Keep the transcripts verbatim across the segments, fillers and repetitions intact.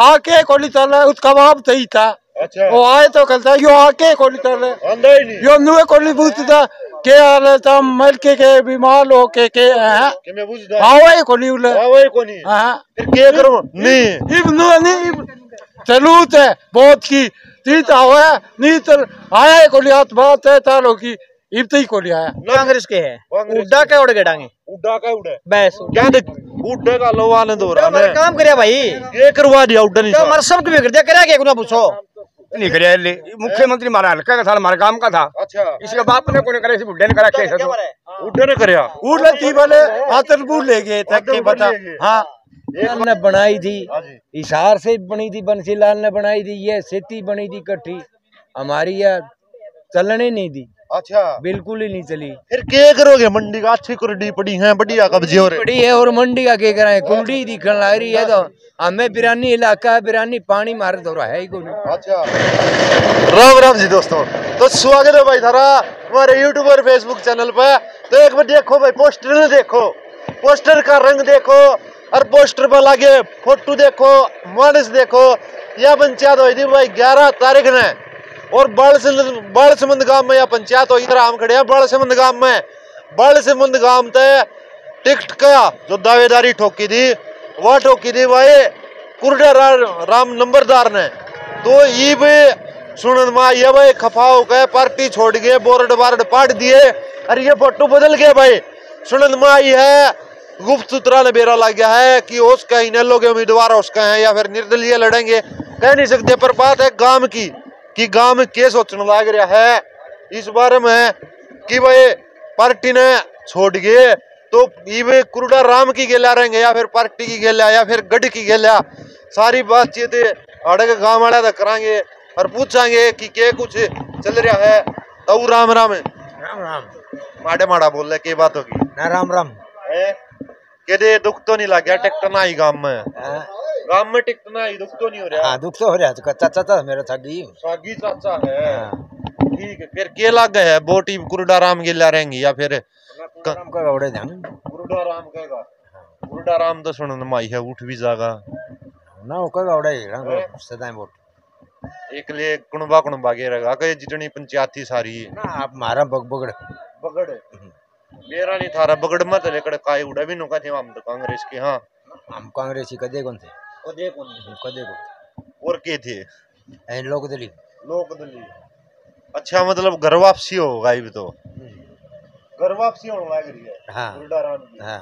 आके कोली चल रहा, उसका बाप सही था। अच्छा। वो आए तो कहता यो आके कोली चल रहे, यो नुए कोली पूछता के आले तम मर के के बीमार हो के के हां के मैं बुझदा आवई कोनी उले आवई कोनी हां के करो नी इब नु नी चलूत है बहुत की तीत आवे नी तर आया कोली हाथ बात है तालो की इब तई कोली आया कांग्रेस के है उड्डा के उड़ गडांगे उड्डा का उड़े बस क्या देख उड्डे का लोवा ने दोरा ने काम करया भाई ये करवा दिया उड्डा ने मर सब के कर दिया करया के कोना पूछो नहीं करे ले मुख्यमंत्री मारा हल्का का था, मारा काम का था। अच्छा। इसके बाप ने कोने करे, बुड्ढे ने करा कैसे बुड्ढे ने करया उड़ती वाले आतरपुर ले गए तक के बता हां ने बनाई थी हिसार से बनी थी बंसीलाल ने बनाई थी ये सेती बनी थी कट्ठी हमारी या चलने नहीं दी। अच्छा बिल्कुल ही नहीं चली फिर क्या करोगे मंडी का अच्छी कुरडी पड़ी है बढ़िया कब्जे हो रहे पड़ी है और मंडी का क्या कराए कुंडी दिखने लग रही है तो हमें बिरानी इलाका है बिरानी पानी मार दो रहा है ही कोई। अच्छा राम राम जी दोस्तों तो स्वागत है भाई थारा हमारे यूट्यूब और फेसबुक चैनल पर। तो एक बार देखो भाई पोस्टर देखो पोस्टर का रंग देखो और पोस्टर पर लागे फोटो देखो मानस देखो यह पंचायत हुई थी भाई ग्यारह तारीख ने और बालसमंद गांव में या पंचायत हो इधर हम खड़े हैं बालसमंद गांव में। बालसमंद गांव ते टिकट का जो दावेदारी ठोकी थी वह ठोकी थी भाई कुर्डा राम नंबरदार ने। तो ये भी सुनन माँ ये भाई खफा हो गए पार्टी छोड़ गए बोर्ड बार्ड पाट दिए अरे ये फोटो बदल गया भाई सुनन माँ ये गुप्त सूत्रा ने बेरा लग गया है कि उसका इनेलो के उम्मीदवार उसका है या फिर निर्दलीय लड़ेंगे कह नहीं सकते पर बात है गांव की कि गांव में क्या सोचने लग रहा है इस बारे में कि भाई पार्टी ने छोड़ गए तो ये कुर्डा राम की गेला रहेंगे या फिर पार्टी की गेला या फिर गढ़ की गेला सारी बातचीत अड़क गांव वाला तक करांगे और पूछांगे कि क्या कुछ चल रहा है। तो राम राम राम राम माड़े माड़ा बोल रहे के बात होगी ना राम राम कहते दुख तो नहीं लग गया ट्रैक्टर ना ही गाँव में गांव में टिकना ही दुख तो नहीं हो रहा। हाँ, दुख तो हो रहा है चाचा था मेरा सागी सागी चाचा है ठीक है फिर क्या लग है बोटी कुर्डा राम गिला रहेंगे या फिर कुर्डाराम का गौड़े जान कुर्डाराम का का कुर्डाराम तो सुनन माई है उठ भी जागा ना ओका गौड़ा ही रंग सदाएं वोट एकले कुणबा कुणबा के रगा के जितनी पंचायत थी सारी ना आप मारा बगबगड़ बगड़ मेरा नहीं थारा बगड़ मत लेकर काय उड़ा भी नोका थे हम तो कांग्रेस के। हां हम कांग्रेस ही कदे कौन थे कदे कौन थे कदे कौन और के थे एन लोग दली लोग दली। अच्छा मतलब घर वापसी हो गई भी तो घर वापसी होने लग रही है। हां कुर्डाराम की हां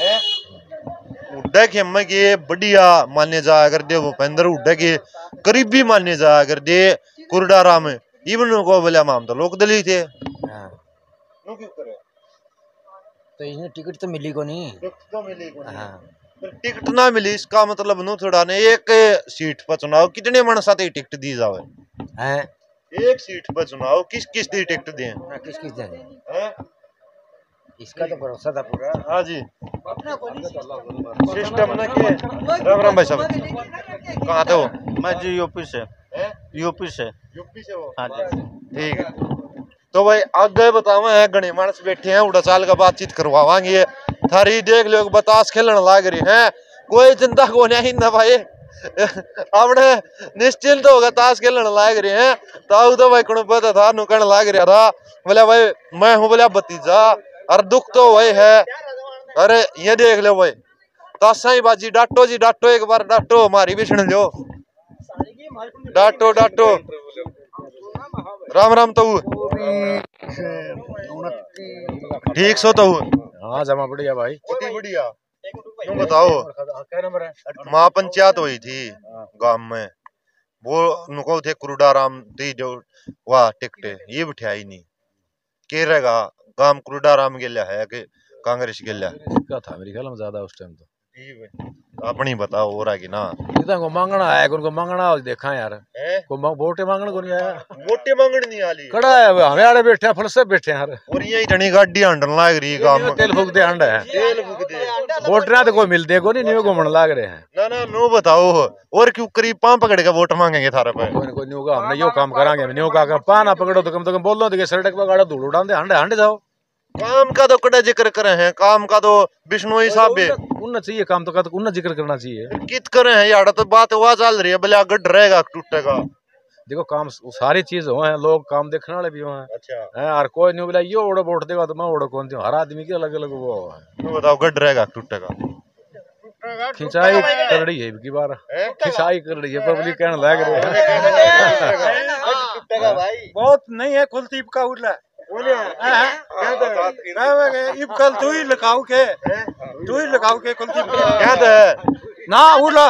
हैं उड्डा के अम्मा के बढ़िया माने जाया कर दे भूपेंद्र उड्डा के करीबी माने जाया कर दे कुर्डाराम इवन को बोला माम तो लोग दली थे। हां नो क्यों करे तो इसने टिकट तो मिली को नहीं टिकट तो मिली को नहीं। हां टिकट ना मिली इसका मतलब नू थोड़ा ने एक सीट पर चुनाव कितने मनसा ती टिकट दी जावे हैं एक सीट पर चुनाव किस किस दी टिकट दें किस किस दें हैं इसका तो भरोसा था पूरा। हां जी अपना कोई सिस्टम ना के राम राम भाई साहब कहां थे हो मैं जी यूपी से हैं यूपी से यूपी से हो। हां जी ठीक है तो भाई आगे बतावा है घने मानस बैठे हैं उड़ा चाल का बातचीत करवावांगे थारी देख लो बतास खेलन लाग रही है कोई चिंता को नहीं ना भाई आपने निश्चिंत होगा ताश खेलन लाग रही है ताऊ तो भाई कुण पता था नुकन लाग रहा था बोला भाई मैं हूँ बोला भतीजा अरे दुख तो वही है अरे ये देख लो भाई ताशाई बाजी डाटो जी डाटो एक बार डाटो हमारी विष्णु लो डाटो डाटो राम राम तो ठीक सो तो हाँ जमा बढ़िया भाई कितनी बढ़िया तुम बताओ क्या नंबर है माँ पंचायत हुई थी गांव में वो नुको थे कुर्डाराम थी जो वाह टिकटे ये बिठाई नहीं के रहेगा गांव कुर्डाराम गेला है कि कांग्रेस गेला क्या था मेरे ख्याल में ज्यादा उस टाइम तो अपनी बताओ हो रहा कि ना को मांगना है उनको मांगना देखा यार को वोटे मांगने को नहीं आया वोटे मांगने नहीं आली खड़ा है हमें आड़े बैठे हैं फलसे बैठे हैं और यही धनी गाड़ी हंडन लाग रही काम में तेल फूक दे हंडा है तेल फूक दे वोट ना तो कोई मिलते को नहीं न्यू घूमने लाग रहे हैं ना ना नो बताओ और क्यों करीब पां पकड़ के वोट मांगेंगे थारे पे कोई न्यू का हमने यो काम करांगे न्यू का पा ना पकड़ो तो कम से कम बोल दो सड़क पर गाड़ा धूल उड़ा हंडे हंडे जाओ काम का तो कड़ा जिक्र करे हैं, काम का तो बिश्नोई साहब उन्ना चाहिए, काम तो का तो उन्ना जिक्र करना चाहिए, कित करे हैं यार। तो बात वहा चल रही है, भले गड्ढ रहेगा टूटेगा। देखो काम सारी चीज हो है, लोग काम देखने वाले भी हो हैं। अच्छा और कोई नहीं बोला ये ओड़ो वोट देगा तो मैं ओड़ो कौन दूं, हर आदमी के अलग अलग वो है। बताओ गड्ढ रहेगा टूटेगा, खिंचाई कर रही है इनकी बार, खिंचाई कर रही है पब्लिक कहने लग रही है बहुत नहीं है। कुलदीप का उड़ला कल तू ही लगाऊ के तू ही लगाऊ के कुलदीप याद है ना, उड़ला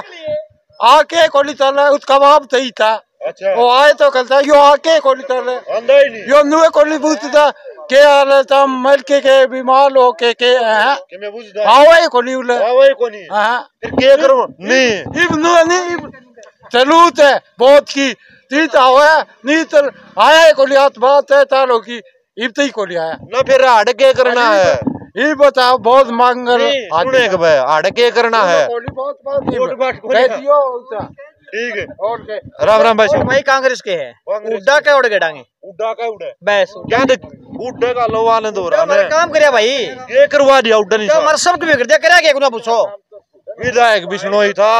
आके गोली चल रहा है उसका बाप सही था। अच्छा वो आए तो कल था यो आके गोली चल रहा है, यो नुए गोली पूछता के मल के के बीमार हो के के आवाई कोनी उले आवाई कोनी हां के करो नी इब नो नी चलूत है बहुत की तीत आवे नी तर आए कोली हाथ बात है तालो की इब तई कोली आया ना फिर हाड़ के करना है ई बताओ बहुत मांगर सुने के भाई हाड़ के करना है कोली बहुत बात कह दियो ठीक है। और राम राम भाई भाई कांग्रेस के है उड्डा के उड़ के डांगे उड्डा का उड़े बस क्या उड्डे का लोहा ने दो रहा है काम करे भाई ये करवा दिया उड्डा नहीं मर सब के कर दिया करे के कोना पूछो विधायक विश्नोई था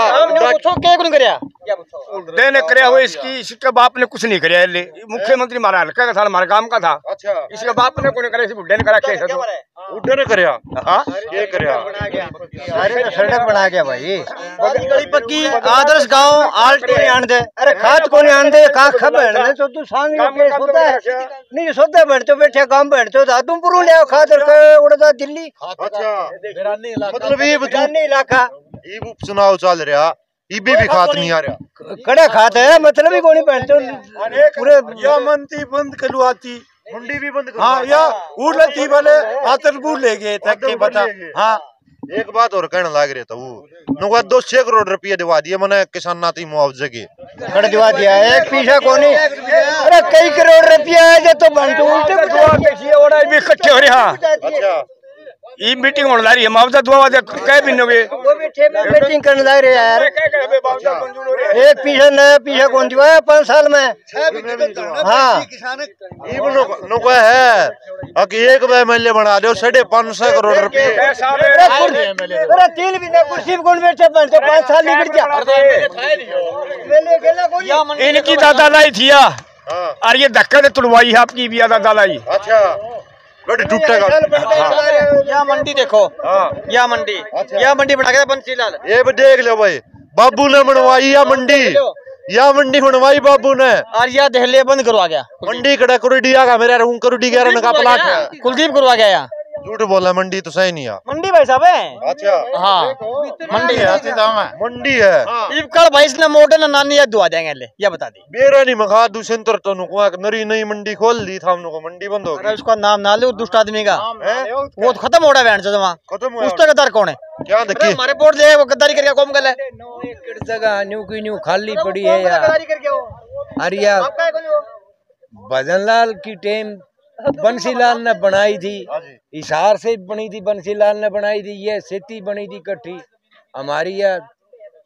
पूछो के कोना करया क्या पूछो उड्डे ने करया हुआ इसकी इसका बाप ने कुछ नहीं करया ले मुख्यमंत्री मारा हल्का का था हमारा काम का था। अच्छा इसका बाप ने कोने करे उड्डे ने करा के उड्डे ने करया हां ये करया सारे सड़क बना गया भाई गली पक्की आदर्श गांव आलटी ने आन दे अरे खाद कोने आन दे का खबण ने तो तू सांग के सोता है नहीं सोता बैठ तो बैठे काम बैठ तो तुम पुरू ले खाद रख उड़दा दिल्ली। अच्छा गिरानी इलाका मतलब ये गिरानी इलाका ये उपचुनाव चल रहा इबी भी खात नहीं आ रहा कड़ा खात है मतलब ही कोनी बैठते पूरे या मंती बंद करवाती मुंडी भी बंद करवा हां या उड़ती वाले आतरबू ले गए तक के बता। हां एक बात और कहने लाग रहे था वो दो छह करोड़ रुपये दिवा दिए मैंने किसान नाती मुआवजे के खड़ दिवा दिया एक पीछा कोनी अरे कई करोड़ रुपया है जो तो बंटू उल्टे बटवा के ओड़ा भी इकट्ठे हो रहा। अच्छा ई मीटिंग होने ला रही है मुआवजा दुआ दे कई बिनो के वो बैठे में मीटिंग करने ला रहे यार एक पीछे न पीछे कौन दिवा पांच साल में हां ई बनो नको है अक एक बे एमएलए बना दो साढ़े पांच सौ करोड़ रुपए अरे तीन बिना कुर्सी पे कौन बैठे बनते पांच साल निकल गया इनकी दादालाई थिया और ये धक्का ने तुड़वाई है आपकी भी दादालाई। अच्छा टूटेगा मंडी देखो या मंडी या मंडी बना के बंसी लाल ये भी देख लो भाई बाबू ने बनवाई या मंडी या मंडी बनवाई बाबू ने और या दहले बंद करवा गया मंडी कड़ा कुरुडिया का मेरा रूम कुरुडिया रन का प्लाट कुलदीप करवा गया या झूठ बोला मंडी तो सही नहीं है मंडी भाई साहब है। अच्छा हाँ मंडी है मंडी है इब कल भाई इसने मोटे ना नानी याद दुआ देंगे ले या बता दी मेरा नहीं मखा दूसरे तो नरी नई मंडी खोल दी था हमको मंडी बंद हो गई उसका नाम ना ले दुष्ट आदमी का वो खत्म हो रहा है उसका गद्दार कौन है क्या देखिए हमारे बोर्ड ले वो गद्दारी करके कौन गल है जगह न्यू की न्यू खाली पड़ी है अरे यार भजन लाल की टेम बंसीलाल ने बनाई थी इशार से बनी थी बंसीलाल ने बनाई थी ये सेती बनी थी कट्ठी हमारी यह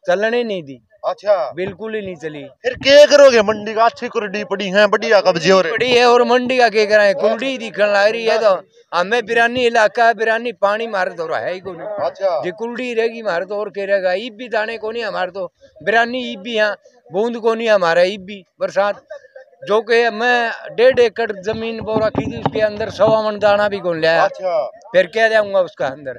चलने नहीं दी। अच्छा बिल्कुल ही नहीं चली फिर क्या करोगे मंडी का अच्छी कुरडी पड़ी है बढ़िया कब्जे हो रहे पड़ी है और मंडी का क्या कराए कुरडी दिखने लग रही है तो हमें बिरानी इलाका है बिरानी पानी मारे तो रहा है ही कोनी। अच्छा जो कुरडी रहेगी मारे तो और क्या रहेगा ईब भी दाने को नहीं हमारे तो बिरानी ईब भी यहाँ बूंद को नहीं हमारा ईब भी बरसात जो के मैं डेढ़ एकड़ जमीन बो रखी थी उसके अंदर सवा मन दाना भी गोल लिया। अच्छा फिर क्या जाऊंगा उसका अंदर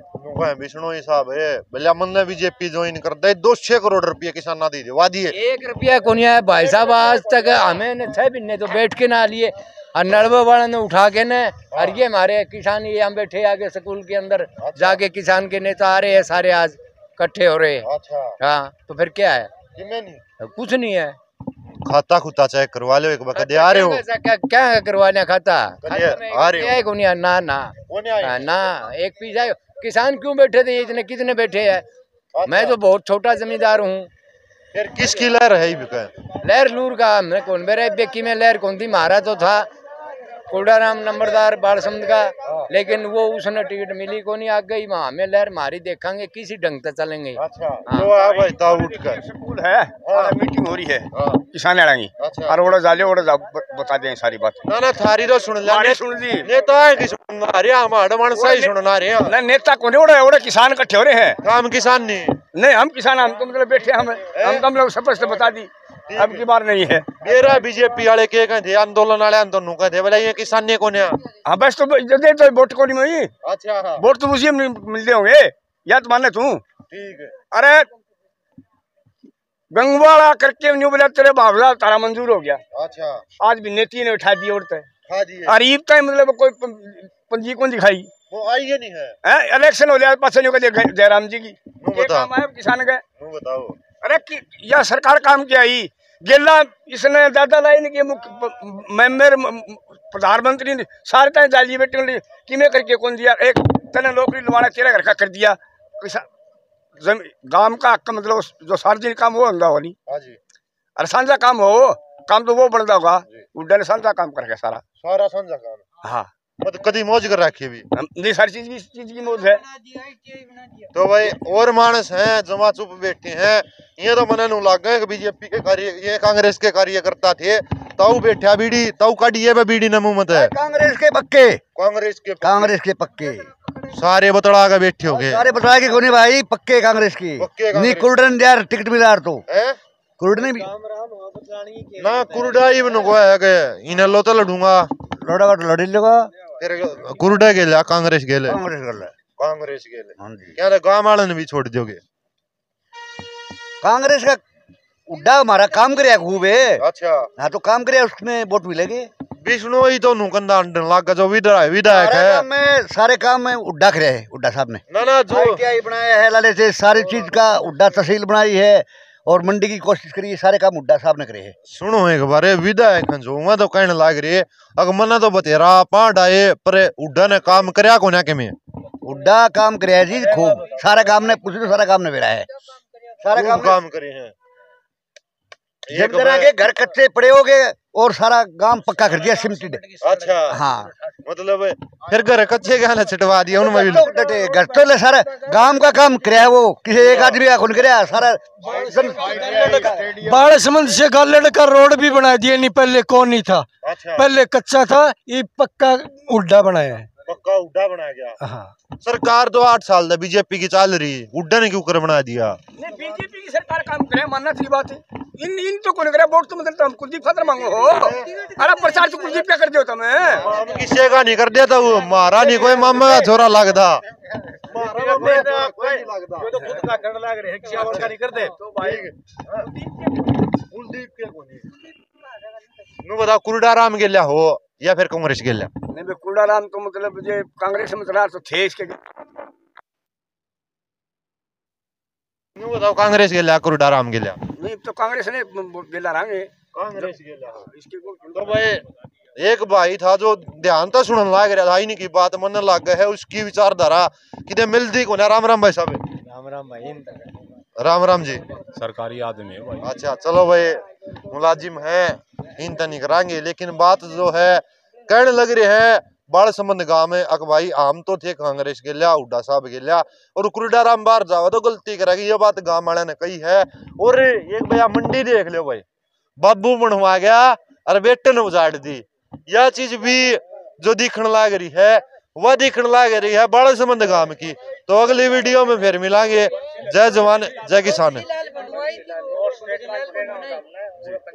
बिश्नोई साहब है भले बीजेपी ज्वाइन कर दे दो छह करोड़ रुपया किसान ना दीजिए वादी एक रुपया को नहीं आया भाई साहब आज तक हमें छह महीने तो बैठ के ना लिए और नलबे वाले ने उठा के न और ये हमारे किसान ये हम बैठे आगे स्कूल के अंदर जाके किसान के नेता आ रहे है सारे आज इकट्ठे हो रहे है। हाँ तो फिर क्या है कुछ नहीं है खाता खुता चेक करवा लो एक बार कदे आ रहे हो क्या क्या करवाना खाता आ रहे हो कोनी ना ना ना एक पीछा किसान क्यों बैठे थे इतने कितने बैठे हैं मैं तो बहुत छोटा जमींदार हूँ फिर किसकी लहर है लहर लूर का हमने कौन बेरा बेकी में लहर कौन थी मारा तो था कोड़ाराम नंबरदार बालसमंद का, लेकिन वो उसने टिकट मिली को नहीं, आ गई वहाँ में लहर मारी, देखेंगे किसी ढंग से चलेंगे। अच्छा, तो आप दाव उठ कर स्कूल है, मीटिंग हो रही है, किसान लड़ाएंगे। अच्छा, अरोड़ा जाले ओड़ा जा बता दें सारी बात। ना ना थारी तो सुन ले, सुन ली नेता की सुन रहे, हमारा मानसा ही सुन रहे हैं। नेता को नहीं ओड़ा ओड़ा किसान इकट्ठे हो रहे हैं, हम किसान नहीं, नहीं हम किसान, हम तो मतलब बैठे, हम हम हम लोग स्पष्ट बता दी, अब की बार नहीं है। मेरा बीजेपी वाले के कहते आंदोलन वाले आंदोलन कहते बोले ये किसान ने कोने। हां बस तो दे तो वोट को नहीं हुई। अच्छा, वोट तो उसी में मिलते होंगे या तो माने तू ठीक है। अरे गंगवाड़ा करके न्यू बोला तेरे बाबला तारा मंजूर हो गया। अच्छा, आज भी नेता ने उठा दी औरत खा दी है, गरीब का मतलब कोई पंजी को दिखाई, वो आई ही नहीं है। इलेक्शन हो गया पास जो कहते जयराम जी की बताओ किसान का बताओ। अरे यह सरकार काम क्या आई गेला, इसने दादा लाइन के मैं मेरे प्रधानमंत्री ने सारे तरह जाली बेटे कि मैं करके कौन दिया, एक तने नौकरी लवाना तेरा घर का कर दिया, गांव का हक मतलब जो सार्वजनिक काम हो अंदा होनी। अरे साझा काम हो, काम तो वो बनता होगा, उड्डा ने साझा काम करके सारा सारा साझा काम। हाँ तो कदी मौज कर रखी भी नहीं, सारी चीज भी चीज की मौज है। तो भाई और मानस हैं जमा चुप बैठे हैं, ये तो मन नू लाग गए बीजेपी के कार्य, ये कांग्रेस के कार्यकर्ता थे ताऊ बैठा बीड़ी ताऊ काढ़ी पे बीड़ी न मुमत है। कांग्रेस के पक्के, कांग्रेस के कांग्रेस के पक्के सारे बतड़ा के बैठे हो गए, सारे बतड़ा के कोने भाई पक्के कांग्रेस की नहीं। कुलडन यार टिकट मिला तो कुलडन भी ना कुलडा ही बन गए, इन्हें लो तो लड़ूंगा लड़ा लड़ी लगा कुरडा गेला कांग्रेस गेले कांग्रेस गेले। क्या गांव वाले ने भी छोड़ दोगे कांग्रेस का उड्डा, हमारा काम करे खूब है। अच्छा हाँ तो काम करे उसमें वोट मिलेगी। विश्नोई तो नुकंदा लाग जो विधायक विधायक है, मैं सारे काम में उड्डा करे है उड्डा साहब ने। ना ना जो क्या ही बनाया है लाले से सारी चीज का उड्डा तहसील बनाई है और मंडी की कोशिश करिए, सारे काम उड्डा साहब ने करे है। सुनो एक बारे विधायक जो तो कहने लाग रही है अगर मना तो बतेरा पांड आए पर उड्डा ने काम करया कोना के में उड्डा काम करया जी खूब, सारा काम ने पूछ लो सारा काम ने मेरा है, सारा काम काम करे हैं। जब तरह के घर कच्चे पड़े हो गए और सारा काम पक्का कर दिया सिमटेड। अच्छा हाँ मतलब फिर घर कच्चे का ना छिटवा दिया उन्होंने, घर तो ले सारा गांव का काम करे वो, किसी एक आदमी का खुन करे सारा। बालसमंद से गालड़ का रोड भी बना दिया, नहीं पहले कौन नहीं था। अच्छा। पहले कच्चा था, ये पक्का उड्डा बनाया है, पक्का उड्डा बना गया। हाँ सरकार तो आठ साल था बीजेपी की चल रही, उड्डा ने क्यों कर बना दिया? नहीं बीजेपी की सरकार काम करे मानना सही बात है, इन इन तो कोने करे वोट तो मतलब हम कुलदीप फादर मांगो हो। अरे प्रचार तो कुलदीप पे कर दियो तुम, हम किसी का नहीं कर दिया था, वो मारा नहीं कोई मामा का छोरा लगदा, मारा कोई नहीं लगदा, जो तो खुद का करने लाग रहे हैं किसी और का नहीं कर दे। तो भाई कुलदीप के कोने नु बता कुलडाराम गेला हो या फिर कांग्रेस गेला? नहीं बे कुलडाराम तो मतलब जे कांग्रेस में चला तो थे इसके, नु बताओ कांग्रेस गेला कुलडाराम गेला नहीं तो कांग्रेस ने गेला रहेंगे, कांग्रेस गेला इसके को। तो भाई एक भाई था जो ध्यान तो सुनने लाग रहा था, इनकी बात मन लग गए है, उसकी विचारधारा कितने मिलती को ना। राम राम भाई साहब, राम राम भाई, राम राम जी, सरकारी आदमी है भाई। अच्छा चलो भाई मुलाजिम है इन तो नहीं कराएंगे, लेकिन बात जो है कहने लग रही है बालसमंद गांव में अक भाई आम तो थे कांग्रेस के लिया, उड्डा साहब के लिया और कुलडाराम बार जावा तो गलती करेगी, ये बात गांव वाले ने कही है। और एक भैया मंडी देख लो भाई, बाबू बनवा गया और बेटे ने उजाड़ दी, यह चीज भी जो दिखने लग रही है वह दिखने लग रही है बालसमंद गांव की। तो अगली वीडियो में फिर मिलांगे, जय जवान जय किसान।